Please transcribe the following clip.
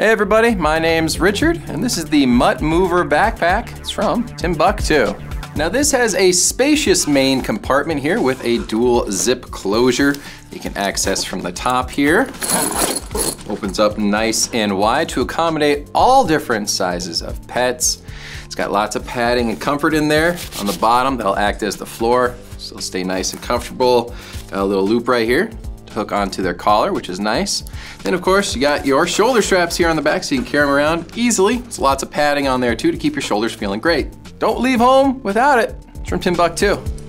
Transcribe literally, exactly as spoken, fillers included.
Hey everybody, my name's Richard, and this is the Mutt Mover Backpack. It's from Timbuk two. Now this has a spacious main compartment here with a dual zip closure you can access from the top here. Opens up nice and wide to accommodate all different sizes of pets. It's got lots of padding and comfort in there. On the bottom, that'll act as the floor, so it'll stay nice and comfortable. Got a little loop right here. Hook onto their collar, which is nice. Then of course you got your shoulder straps here on the back so you can carry them around easily. There's lots of padding on there too to keep your shoulders feeling great. Don't leave home without it. It's from Timbuk two.